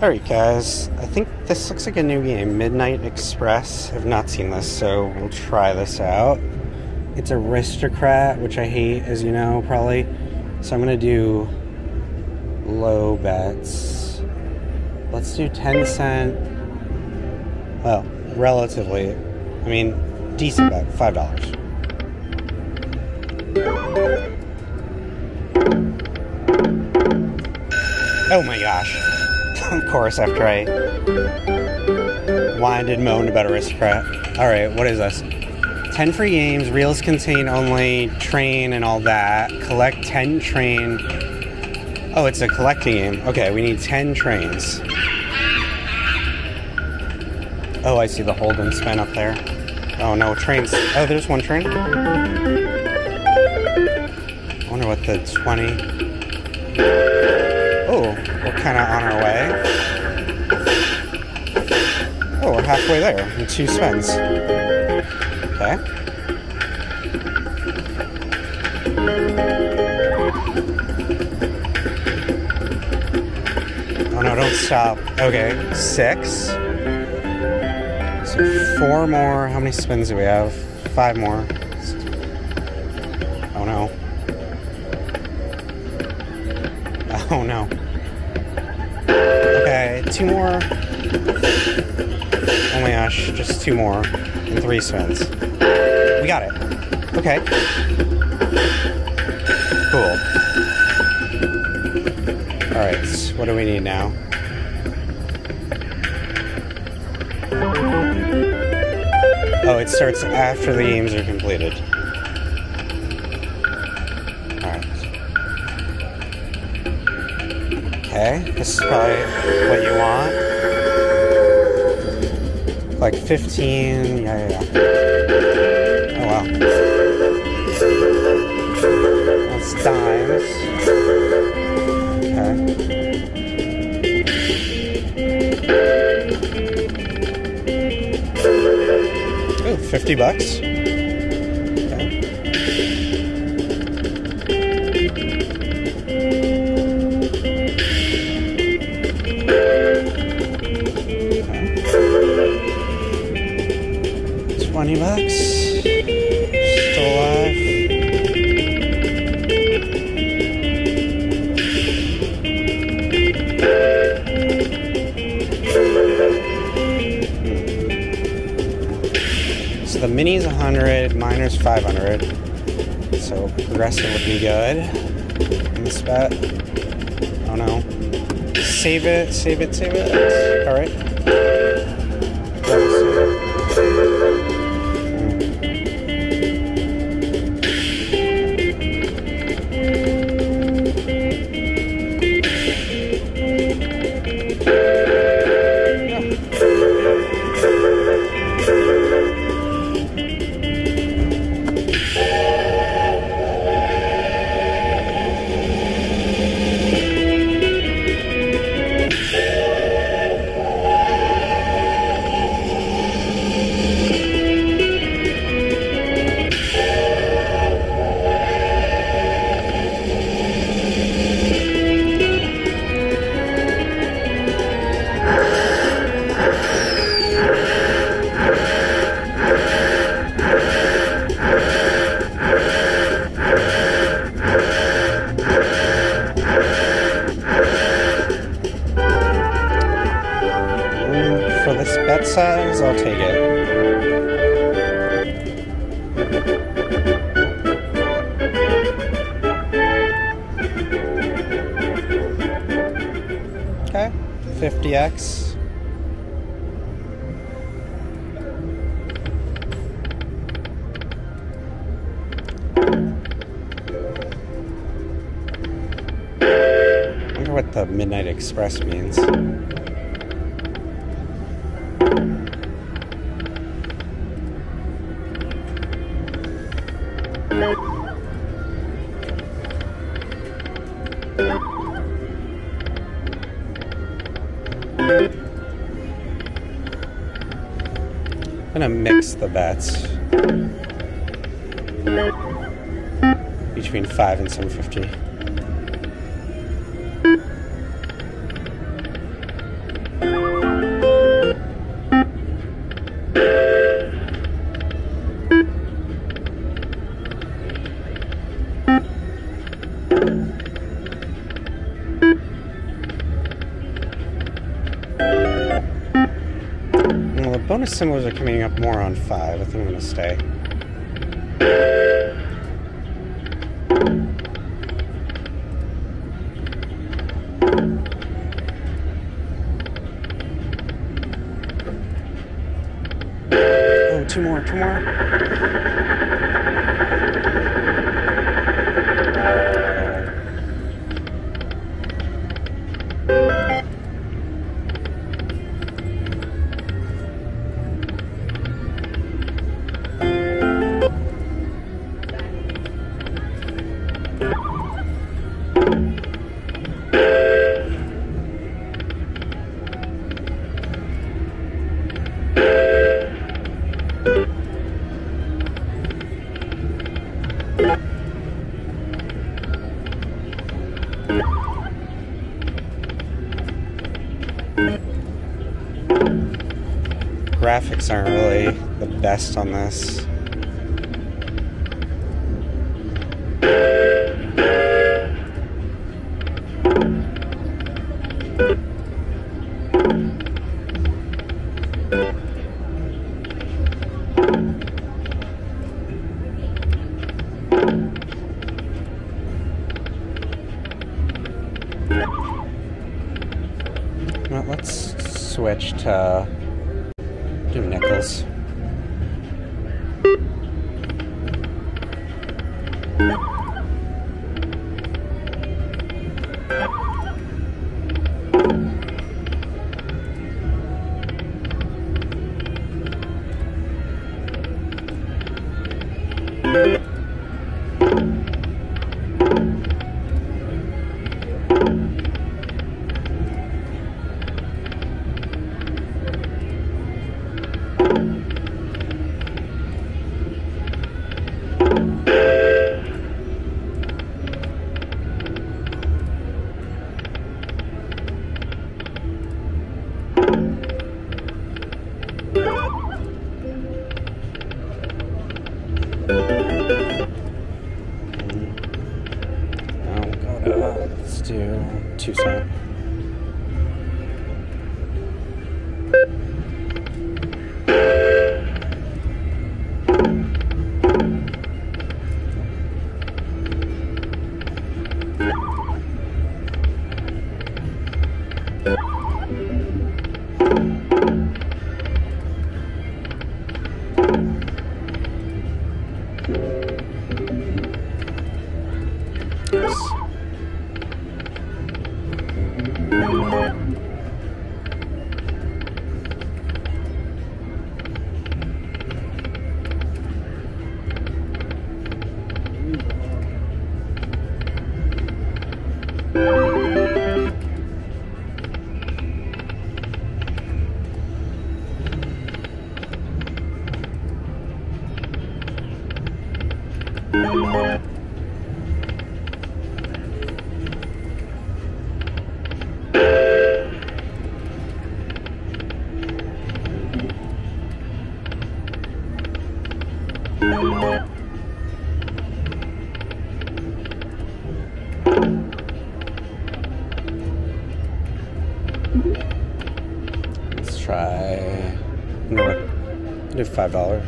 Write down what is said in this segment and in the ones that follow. Alright guys, I think this looks like a new game, Midnight Express. I've not seen this, so we'll try this out. It's Aristocrat, which I hate, as you know, probably. So I'm going to do low bets. Let's do 10 cent. Well, relatively, I mean, decent bet, $5. Oh my gosh. Of course, after I whined and moaned about Aristocrat. Alright, what is this? 10 free games, reels contain only train and all that. Collect 10 train. Oh, it's a collecting game. Okay, we need 10 trains. Oh, I see the hold and spin up there. Oh no, trains. Oh, there's one train. I wonder what the 20... Oh, we're kind of on our way. Oh, we're halfway there in 2 spins. Okay. Oh no, don't stop. Okay, 6. So 4 more. How many spins do we have? 5 more. Oh no. Oh no. Okay, 2 more. Oh my gosh, just 2 more and 3 spins. We got it. Okay. Cool. Alright, what do we need now? Oh, it starts after the games are completed. Okay, this is probably what you want. Like 15, yeah. Oh wow. That's dimes. Okay. Ooh, $50. $20. Still alive. So the mini is 100, minor's 500. So progressive would be good. In this bet. Oh no. Save it, save it, save it. Alright. Size, I'll take it. Okay, 50x. I wonder what the Midnight Express means. I'm gonna mix the bets. between 5 and 750. Bonus symbols are coming up more on 5. I think I'm going to stay. Oh, two more. Graphics aren't really the best on this. Well, let's switch to do nickels. Let's do 2 cent. Let's try. No, do $5.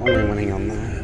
Only winning on that.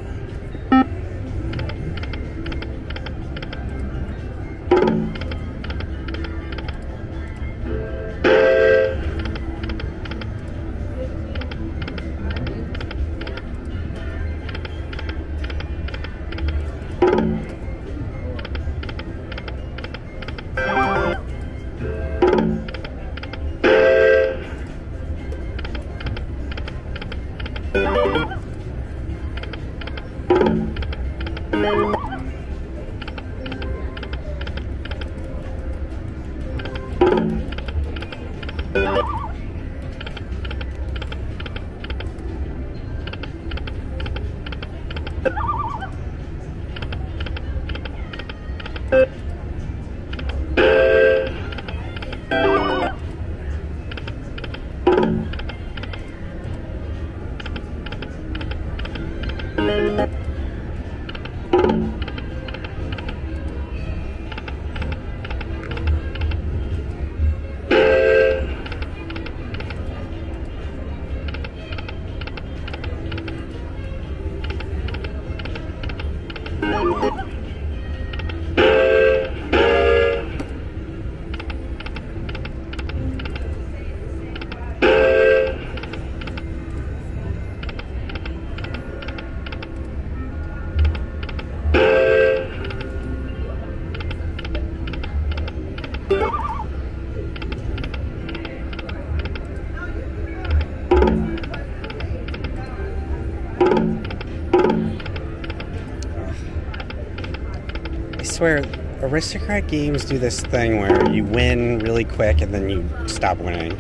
Where Aristocrat games do this thing where you win really quick and then you stop winning.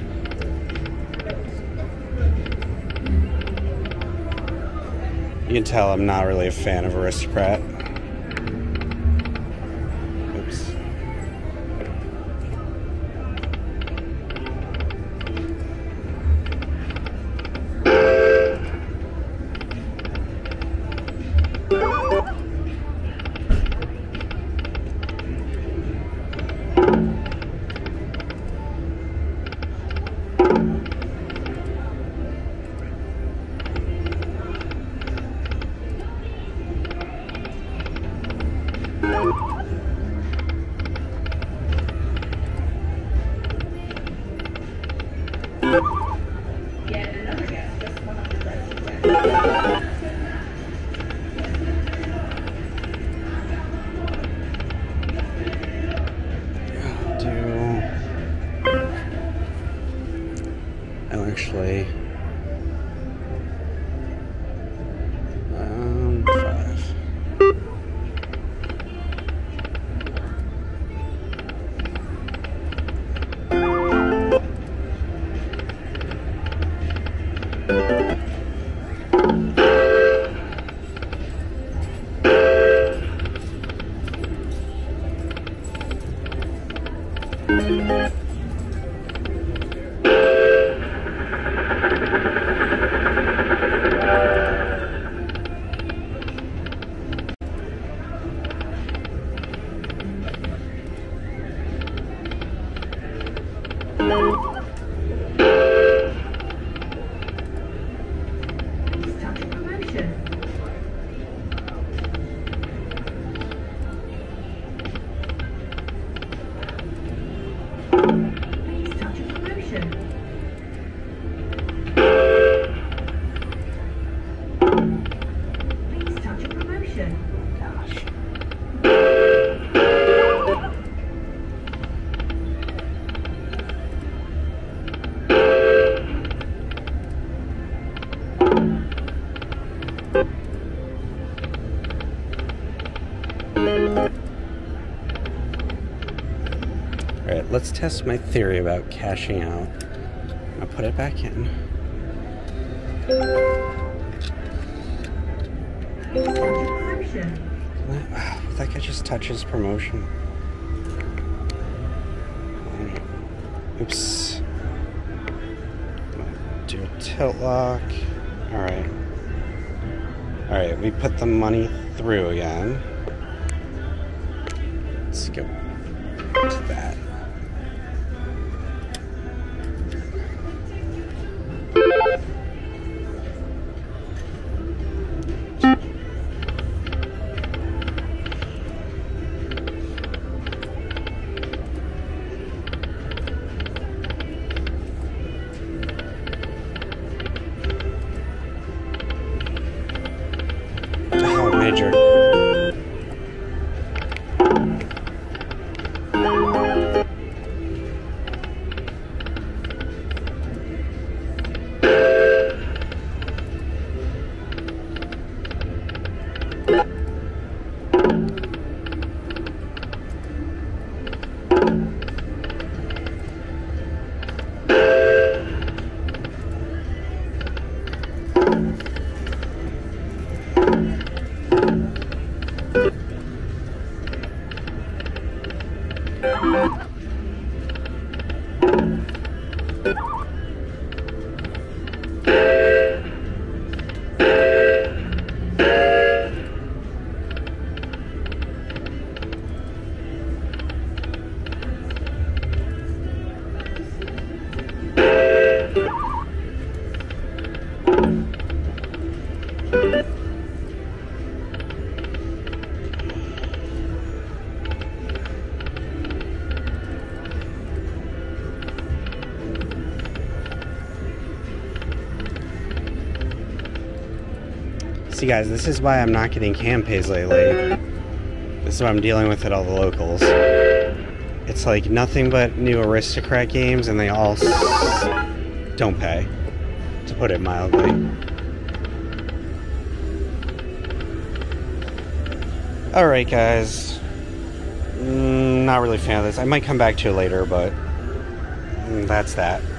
You can tell I'm not really a fan of Aristocrat. Let's test my theory about cashing out. I'll put it back in. That guy just touches promotion. Oops. Do a tilt lock. Alright. Alright, we put the money through again. Let's go to that. major. See guys, this is why I'm not getting cam pays lately. This is why I'm dealing with it all the locals. It's like nothing but new Aristocrat games and they all don't pay, to put it mildly. Alright guys, not really a fan of this. I might come back to it later, but that's that.